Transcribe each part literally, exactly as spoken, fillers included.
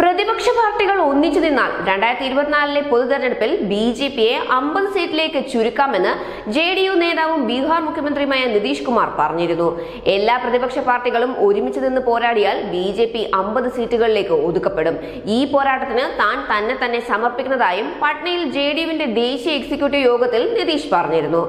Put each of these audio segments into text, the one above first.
പ്രതിപക്ഷ പാർട്ടികൾ ഒന്നിച്ചു നിന്നാൽ രണ്ടായിരത്തി ഇരുപത്തിനാലിലെ പൊതുതെരഞ്ഞെടുപ്പിൽ ബി ജെ പിയെ അമ്പത് സീറ്റിലേക്ക് ചുരുക്കാമെന്ന് ജെഡിയു നേതാവും ബീഹാർ മുഖ്യമന്ത്രിയുമായ നിതീഷ് കുമാർ പറഞ്ഞിരുന്നു. എല്ലാ പ്രതിപക്ഷ പാർട്ടികളും ഒരുമിച്ച് നിന്ന് പോരാടിയാൽ ബി ജെ പി അമ്പത് സീറ്റുകളിലേക്ക് ഒതുക്കപ്പെടും. ഈ പോരാട്ടത്തിന് താൻ തന്നെ തന്നെ സമർപ്പിക്കുന്നതായും പട്നയിൽ ജെഡിയുവിന്റെ ദേശീയ എക്സിക്യൂട്ടീവ് യോഗത്തിൽ നിതീഷ് പറഞ്ഞിരുന്നു.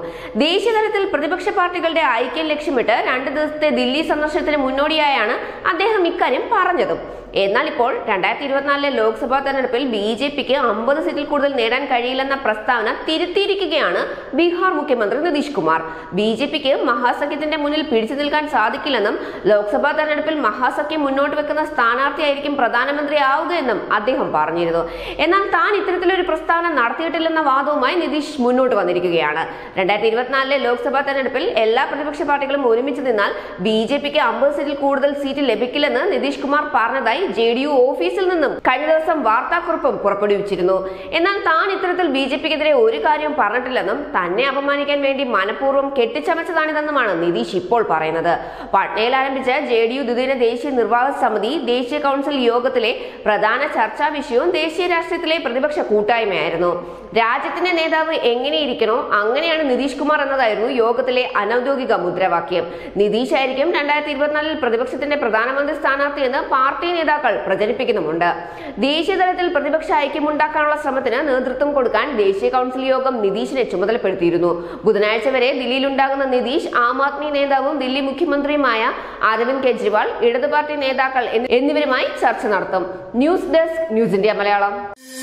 ദേശീയ തലത്തിൽ പ്രതിപക്ഷ പാർട്ടികളുടെ ഐക്യം ലക്ഷ്യമിട്ട് രണ്ട് ദിവസത്തെ ദില്ലി സന്ദർശനത്തിന് മുന്നോടിയായാണ് അദ്ദേഹം ഇക്കാര്യം പറഞ്ഞതും. എന്നാൽ ഇപ്പോൾ രണ്ടായിരത്തി ഇരുപത്തിനാലിലെ ലോക്സഭാ തെരഞ്ഞെടുപ്പിൽ ബി ജെ പിക്ക് അമ്പത് സീറ്റിൽ കൂടുതൽ നേടാൻ കഴിയില്ലെന്ന പ്രസ്താവന തിരുത്തിയിരിക്കുകയാണ് ബീഹാർ മുഖ്യമന്ത്രി നിതീഷ് കുമാർ. ബി ജെ പിക്ക് മഹാസഖ്യത്തിന്റെ മുന്നിൽ പിടിച്ചു നിൽക്കാൻ സാധിക്കില്ലെന്നും ലോക്സഭാ തെരഞ്ഞെടുപ്പിൽ മഹാസഖ്യം മുന്നോട്ട് വെക്കുന്ന സ്ഥാനാർത്ഥിയായിരിക്കും പ്രധാനമന്ത്രിയാവുകയെന്നും അദ്ദേഹം പറഞ്ഞിരുന്നു. എന്നാൽ താൻ ഇത്തരത്തിലൊരു പ്രസ്താവന നടത്തിയിട്ടില്ലെന്ന വാദവുമായി നിതീഷ് മുന്നോട്ട് വന്നിരിക്കുകയാണ്. രണ്ടായിരത്തി ഇരുപത്തിനാലിലെ ലോക്സഭാ തെരഞ്ഞെടുപ്പിൽ എല്ലാ പ്രതിപക്ഷ പാർട്ടികളും ഒരുമിച്ച് നിന്നാൽ ബി ജെ പിക്ക് അമ്പത് സീറ്റിൽ കൂടുതൽ സീറ്റ് ലഭിക്കില്ലെന്ന് നിതീഷ് കുമാർ പറഞ്ഞതായി ജെഡിയു ഓഫീസിൽ നിന്നും കഴിഞ്ഞ ദിവസം വാർത്താക്കുറിപ്പും പുറപ്പെടുവിച്ചിരുന്നു. എന്നാൽ താൻ ഇത്തരത്തിൽ ബി ജെ പിക്കെതിരെ ഒരു കാര്യവും പറഞ്ഞിട്ടില്ലെന്നും തന്നെ അപമാനിക്കാൻ വേണ്ടി മനഃപൂർവ്വം കെട്ടിച്ചമച്ചതാണിതെന്നുമാണ് നിതീഷ് ഇപ്പോൾ പറയുന്നത്. പട്നയിൽ ആരംഭിച്ച ജെഡിയു ദ്വിദിന ദേശീയ നിർവാഹക സമിതി ദേശീയ കൗൺസിൽ യോഗത്തിലെ പ്രധാന ചർച്ചാ വിഷയവും ദേശീയ രാഷ്ട്രീയത്തിലെ പ്രതിപക്ഷ കൂട്ടായ്മയായിരുന്നു. രാജ്യത്തിന്റെ നേതാവ് എങ്ങനെയിരിക്കണോ അങ്ങനെയാണ് നിതീഷ് കുമാർ എന്നതായിരുന്നു യോഗത്തിലെ അനൌദ്യോഗിക മുദ്രാവാക്യം. നിതീഷ് ആയിരിക്കും രണ്ടായിരത്തി ഇരുപത്തിനാലിൽ പ്രതിപക്ഷത്തിന്റെ പ്രധാനമന്ത്രി സ്ഥാനാർത്ഥി എന്ന് പാർട്ടി നേതാക്കൾ പ്രചരിപ്പിക്കുന്നുമുണ്ട്. ദേശീയ തലത്തിൽ പ്രതിപക്ഷ ഐക്യമുണ്ടാക്കാനുള്ള ശ്രമത്തിന് നേതൃത്വം കൊടുക്കാൻ ദേശീയ കൗൺസിൽ യോഗം നിതീഷിനെ ചുമതലപ്പെടുത്തിയിരുന്നു. ബുധനാഴ്ച വരെ ദില്ലിയിലുണ്ടാകുന്ന നിതീഷ് ആം ആദ്മി നേതാവും ദില്ലി മുഖ്യമന്ത്രിയുമായ അരവിന്ദ് കെജ്രിവാൾ, ഇടതു പാർട്ടി നേതാക്കൾ എന്നിവരുമായി ചർച്ച നടത്തും. News desk, news India Malayalam.